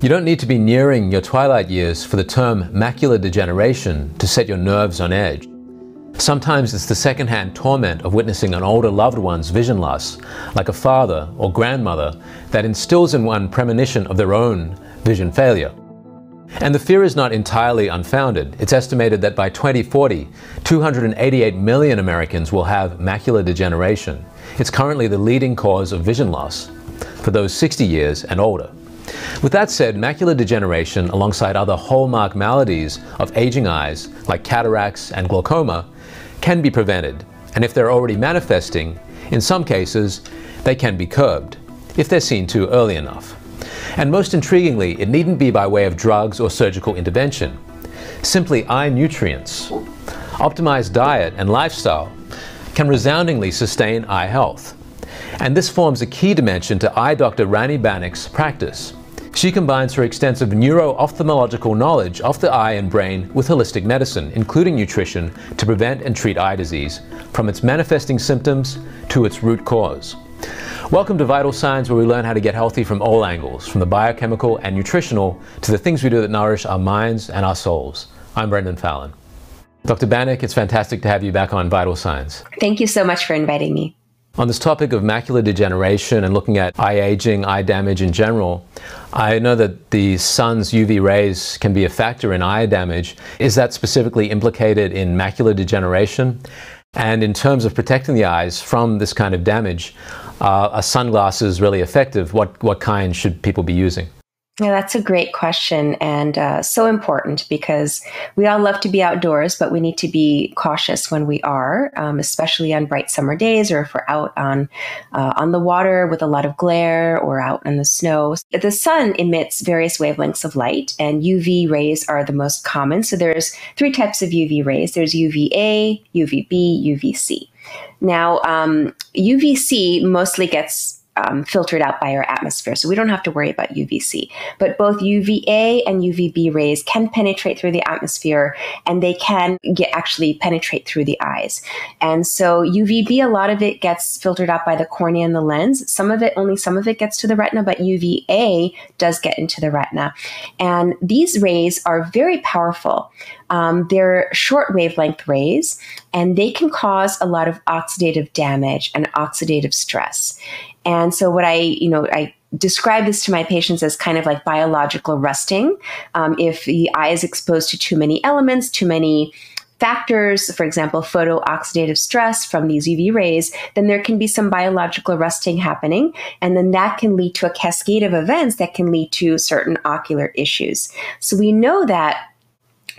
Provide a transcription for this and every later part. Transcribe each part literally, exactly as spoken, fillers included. You don't need to be nearing your twilight years for the term macular degeneration to set your nerves on edge. Sometimes it's the secondhand torment of witnessing an older loved one's vision loss, like a father or grandmother, that instills in one premonition of their own vision failure. And the fear is not entirely unfounded. It's estimated that by twenty forty, two hundred eighty-eight million Americans will have macular degeneration. It's currently the leading cause of vision loss for those sixty years and older. With that said, macular degeneration, alongside other hallmark maladies of aging eyes like cataracts and glaucoma, can be prevented, and if they're already manifesting, in some cases, they can be curbed, if they're seen to early enough. And most intriguingly, it needn't be by way of drugs or surgical intervention. Simply eye nutrients, optimized diet and lifestyle can resoundingly sustain eye health. And this forms a key dimension to eye doctor Rani Banik's practice. She combines her extensive neuro-ophthalmological knowledge of the eye and brain with holistic medicine, including nutrition, to prevent and treat eye disease, from its manifesting symptoms to its root cause. Welcome to Vital Signs, where we learn how to get healthy from all angles, from the biochemical and nutritional to the things we do that nourish our minds and our souls. I'm Brendan Fallon. Doctor Banik, it's fantastic to have you back on Vital Signs. Thank you so much for inviting me. On this topic of macular degeneration and looking at eye aging, eye damage in general, I know that the sun's U V rays can be a factor in eye damage. Is that specifically implicated in macular degeneration? And in terms of protecting the eyes from this kind of damage, uh, are sunglasses really effective? What, what kind should people be using? Yeah, that's a great question, and uh, so important, because we all love to be outdoors, but we need to be cautious when we are, um, especially on bright summer days, or if we're out on uh, on the water with a lot of glare, or out in the snow. The sun emits various wavelengths of light, and U V rays are the most common. So there's three types of U V rays. There's U V A, U V B, U V C. Now, um, U V C mostly gets Um, filtered out by our atmosphere, so we don't have to worry about U V C. But both U V A and U V B rays can penetrate through the atmosphere, and they can get actually penetrate through the eyes. And so U V B, a lot of it gets filtered out by the cornea and the lens. Some of it, only some of it gets to the retina, but U V A does get into the retina. And these rays are very powerful. Um, they're short wavelength rays, and they can cause a lot of oxidative damage and oxidative stress. And so what I, you know, I describe this to my patients as kind of like biological rusting. Um, if the eye is exposed to too many elements, too many factors, for example, photooxidative stress from these U V rays, then there can be some biological rusting happening. And then that can lead to a cascade of events that can lead to certain ocular issues. So we know that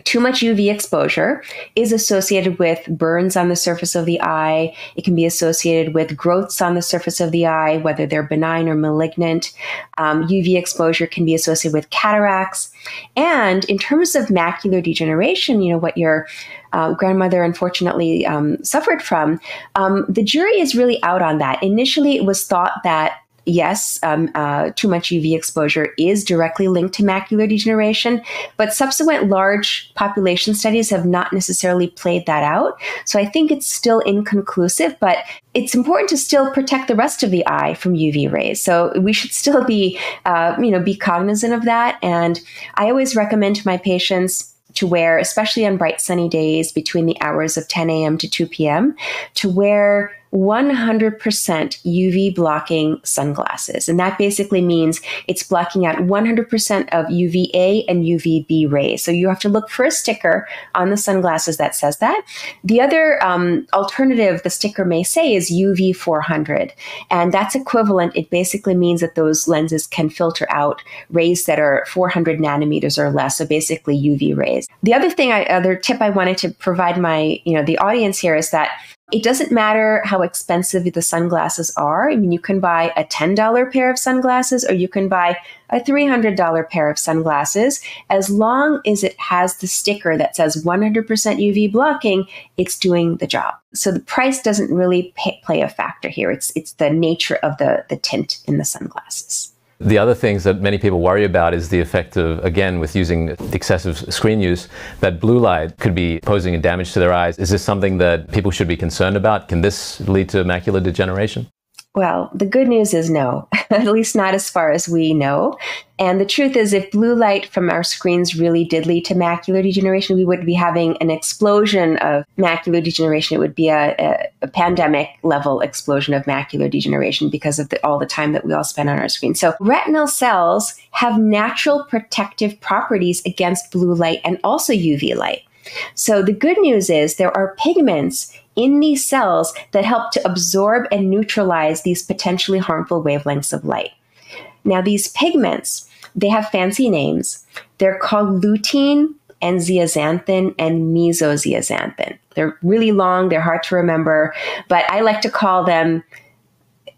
too much U V exposure is associated with burns on the surface of the eye. It can be associated with growths on the surface of the eye, whether they're benign or malignant. Um, U V exposure can be associated with cataracts. And in terms of macular degeneration, you know, what your uh, grandmother unfortunately um, suffered from, um, the jury is really out on that. Initially, it was thought that Yes, um, uh, too much U V exposure is directly linked to macular degeneration, but subsequent large population studies have not necessarily played that out. So I think it's still inconclusive, but it's important to still protect the rest of the eye from U V rays. So we should still be, uh, you know, be cognizant of that. And I always recommend to my patients to wear, especially on bright sunny days between the hours of ten A M to two P M, to wear one hundred percent U V blocking sunglasses. And that basically means it's blocking out one hundred percent of U V A and U V B rays. So you have to look for a sticker on the sunglasses that says that. The other um, alternative the sticker may say is U V four hundred. And that's equivalent. It basically means that those lenses can filter out rays that are four hundred nanometers or less. So basically U V rays. The other thing, I, other tip I wanted to provide my, you know, the audience here is that it doesn't matter how expensive the sunglasses are. I mean, you can buy a ten dollar pair of sunglasses, or you can buy a three hundred dollar pair of sunglasses. As long as it has the sticker that says one hundred percent U V blocking, it's doing the job. So the price doesn't really pay, play a factor here. It's, it's the nature of the, the tint in the sunglasses. The other things that many people worry about is the effect of, again, with using excessive screen use, that blue light could be posing a damage to their eyes. Is this something that people should be concerned about? Can this lead to macular degeneration? Well, the good news is no, at least not as far as we know. And the truth is, if blue light from our screens really did lead to macular degeneration, we would be having an explosion of macular degeneration. It would be a, a, a pandemic level explosion of macular degeneration because of the, all the time that we all spend on our screen. So retinal cells have natural protective properties against blue light and also U V light. So the good news is there are pigments in these cells that help to absorb and neutralize these potentially harmful wavelengths of light. Now these pigments, they have fancy names. They're called lutein and zeaxanthin and mesozeaxanthin. They're really long, they're hard to remember, but I like to call them,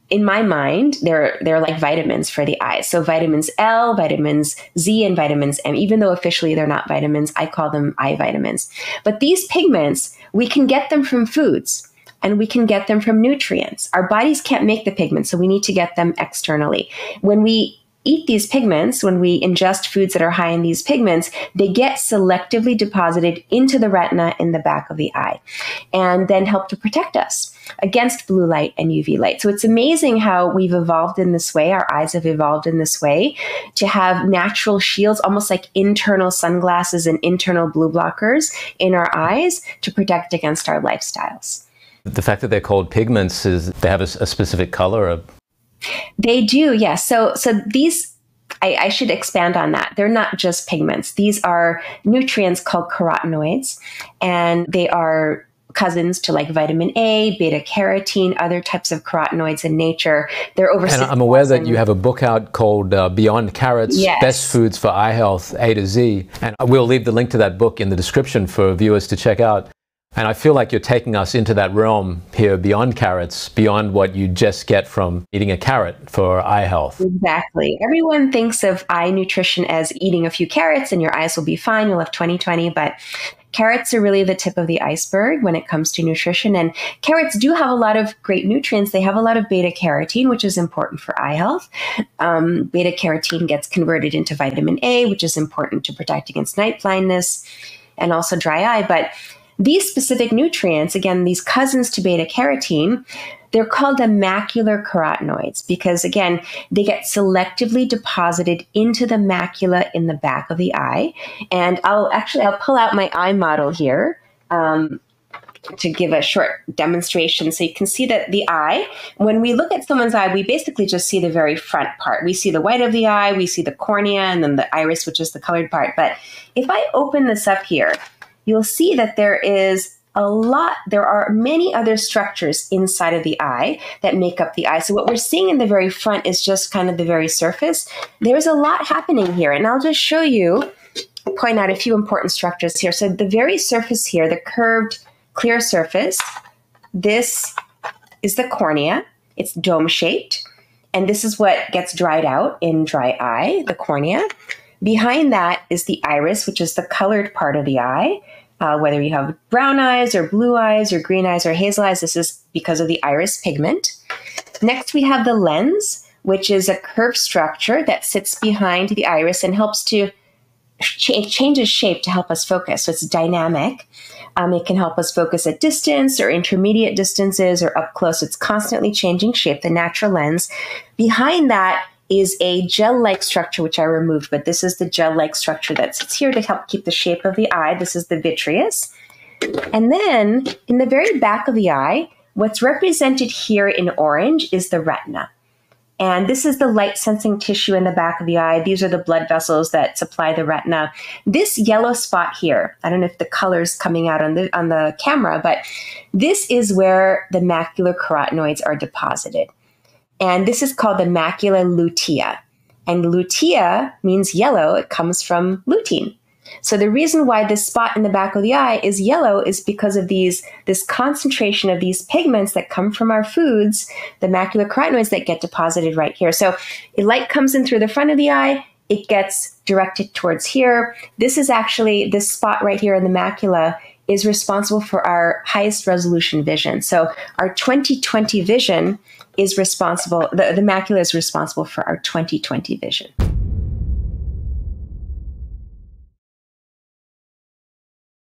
in my mind, they're, they're like vitamins for the eyes. So vitamins L, vitamins Z, and vitamins M, even though officially they're not vitamins, I call them eye vitamins. But these pigments, we can get them from foods and we can get them from nutrients. Our bodies can't make the pigments, so we need to get them externally. When we eat these pigments, when we ingest foods that are high in these pigments, they get selectively deposited into the retina in the back of the eye and then help to protect us against blue light and U V light. So it's amazing how we've evolved in this way, our eyes have evolved in this way, to have natural shields, almost like internal sunglasses and internal blue blockers in our eyes to protect against our lifestyles. The fact that they're called pigments is they have a, a specific color, a They do, yes. Yeah. So, so these, I, I should expand on that. They're not just pigments. These are nutrients called carotenoids, and they are cousins to like vitamin A, beta carotene, other types of carotenoids in nature. They're over. And I'm aware that you have a book out called uh, Beyond Carrots, yes. Best Foods for Eye Health, A to Z. And we'll leave the link to that book in the description for viewers to check out. And I feel like you're taking us into that realm here, beyond carrots, beyond what you just get from eating a carrot for eye health. Exactly. Everyone thinks of eye nutrition as eating a few carrots and your eyes will be fine, you'll have twenty twenty, but carrots are really the tip of the iceberg when it comes to nutrition. And carrots do have a lot of great nutrients. They have a lot of beta carotene, which is important for eye health. Um, beta carotene gets converted into vitamin A, which is important to protect against night blindness and also dry eye. But these specific nutrients, again, these cousins to beta carotene, they're called the macular carotenoids because, again, they get selectively deposited into the macula in the back of the eye. And I'll actually, I'll pull out my eye model here um, to give a short demonstration. So you can see that the eye, when we look at someone's eye, we basically just see the very front part. We see the white of the eye, we see the cornea, and then the iris, which is the colored part. But if I open this up here, you'll see that there is a lot, there are many other structures inside of the eye that make up the eye. So what we're seeing in the very front is just kind of the very surface. There's a lot happening here, and I'll just show you, point out a few important structures here. So the very surface here, the curved, clear surface, this is the cornea. It's dome-shaped, and this is what gets dried out in dry eye, the cornea. Behind that is the iris, which is the colored part of the eye. Uh, whether you have brown eyes or blue eyes or green eyes or hazel eyes, this is because of the iris pigment. Next, we have the lens, which is a curved structure that sits behind the iris and helps to ch- changes shape to help us focus. So it's dynamic. Um, it can help us focus at distance or intermediate distances or up close. It's constantly changing shape, the natural lens. Behind that is a gel-like structure, which I removed, but this is the gel-like structure that sits here to help keep the shape of the eye. This is the vitreous. And then in the very back of the eye, what's represented here in orange is the retina. And this is the light-sensing tissue in the back of the eye. These are the blood vessels that supply the retina. This yellow spot here, I don't know if the color's coming out on the, on the camera, but this is where the macular carotenoids are deposited. And this is called the macula lutea. And lutea means yellow. It comes from lutein. So the reason why this spot in the back of the eye is yellow is because of these, this concentration of these pigments that come from our foods, the macular carotenoids that get deposited right here. So light comes in through the front of the eye. It gets directed towards here. This is actually, this spot right here in the macula is responsible for our highest resolution vision. So our twenty twenty vision is responsible, the, the macula is responsible for our twenty twenty vision.